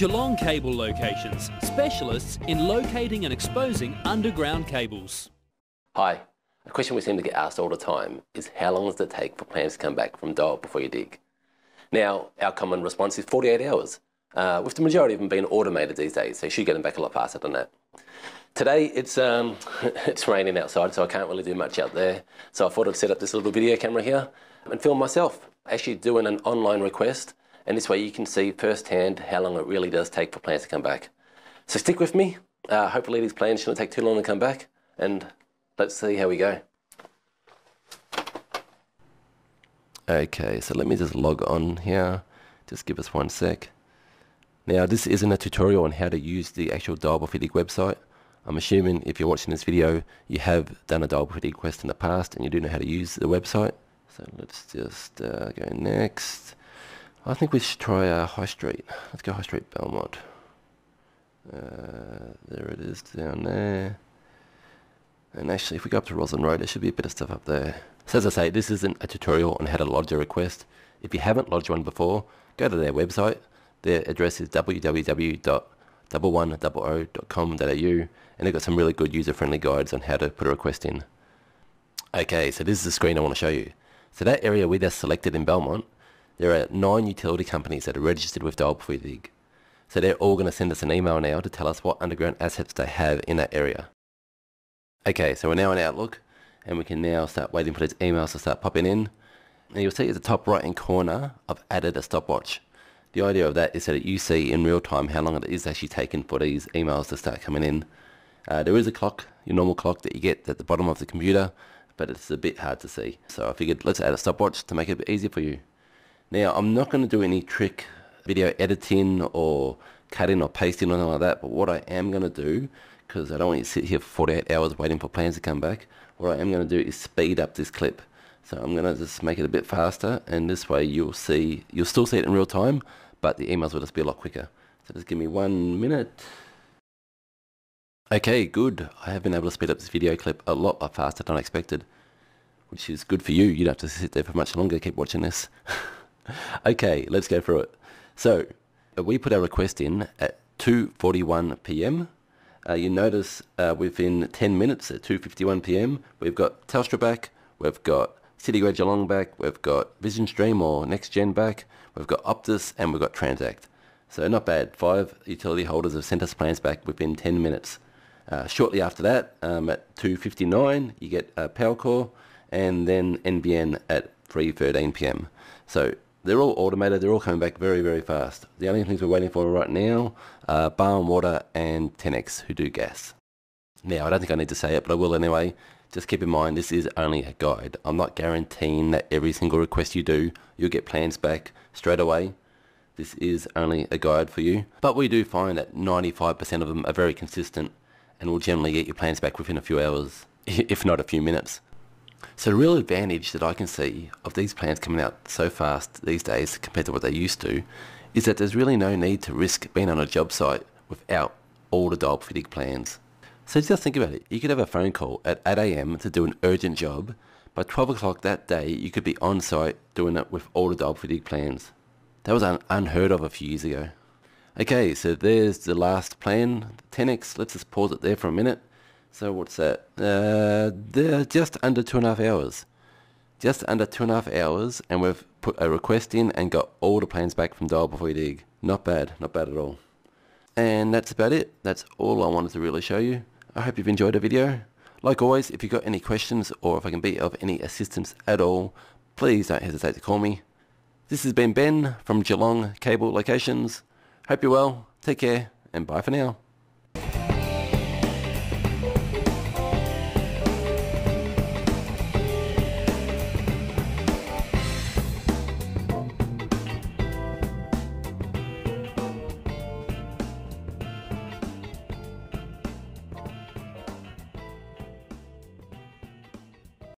Geelong Cable Locations, specialists in locating and exposing underground cables. Hi, a question we seem to get asked all the time is how long does it take for plans to come back from Dial Before You Dig? Now, our common response is 48 hours, with the majority of them being automated these days, so you should get them back a lot faster than that. Today it's raining outside, so I can't really do much out there, so I thought I'd set up this little video camera here and film myself actually doing an online request, and this way you can see firsthand how long it really does take for plans to come back. So stick with me, hopefully these plans shouldn't take too long to come back, and let's see how we go. Okay, so let me just log on here, just give us one sec. Now this isn't a tutorial on how to use the actual Dial Before You Dig website. I'm assuming if you're watching this video you have done a Dial Before You Dig request in the past and you do know how to use the website. So let's just go next. I think we should try High Street. Let's go High Street Belmont. There it is down there. And actually if we go up to Roslyn Road there should be a bit of stuff up there. So as I say, this isn't a tutorial on how to lodge a request. If you haven't lodged one before, go to their website. Their address is www.1100.com.au and they've got some really good user-friendly guides on how to put a request in. Okay, so this is the screen I want to show you. So that area we just selected in Belmont, there are 9 utility companies that are registered with Dial Before You Dig. So they're all going to send us an email now to tell us what underground assets they have in that area. Okay, so we're now in Outlook and we can now start waiting for these emails to start popping in. And you'll see at the top right-hand corner, I've added a stopwatch. The idea of that is so that you see in real time how long it is actually taken for these emails to start coming in. There is a clock, your normal clock that you get at the bottom of the computer, but it's a bit hard to see. So I figured let's add a stopwatch to make it a bit easier for you. Now I'm not going to do any trick video editing or cutting or pasting or anything like that, but what I am going to do, because I don't want you to sit here for 48 hours waiting for plans to come back, what I am going to do is speed up this clip. So I'm going to just make it a bit faster, and this way you'll still see it in real time, but the emails will just be a lot quicker. So just give me 1 minute. Okay, good. I have been able to speed up this video clip a lot faster than I expected, which is good for you. You don't have to sit there for much longer, keep watching this. Okay, let's go through it. So we put our request in at 2:41 PM. You notice within 10 minutes at 2:51 PM, we've got Telstra back, we've got CityGrid Geelong back, we've got VisionStream or NextGen back, we've got Optus, and we've got Transact. So not bad, 5 utility holders have sent us plans back within 10 minutes. Shortly after that, at 2:59, you get Powercore, and then NBN at 3:13 PM. So they're all automated, they're all coming back very, very fast. The only things we're waiting for right now are Bar and Water and 10X, who do gas. Now, I don't think I need to say it, but I will anyway. Just keep in mind, this is only a guide. I'm not guaranteeing that every single request you do, you'll get plans back straight away. This is only a guide for you. But we do find that 95% of them are very consistent and will generally get your plans back within a few hours, if not a few minutes. So the real advantage that I can see of these plans coming out so fast these days compared to what they used to, is that there's really no need to risk being on a job site without all the Dial Before You Dig plans. So just think about it, you could have a phone call at 8 AM to do an urgent job. By 12 o'clock that day, you could be on site doing it with all the Dial Before You Dig plans. That was unheard of a few years ago. Okay, so there's the last plan, 10X, let's just pause it there for a minute. So what's that? They're just under 2.5 hours. Just under 2.5 hours, and we've put a request in and got all the plans back from Dial Before You Dig. Not bad, not bad at all. And that's about it, that's all I wanted to really show you. I hope you've enjoyed the video. Like always, if you've got any questions or if I can be of any assistance at all, please don't hesitate to call me. This has been Ben from Geelong Cable Locations. Hope you're well, take care, and bye for now.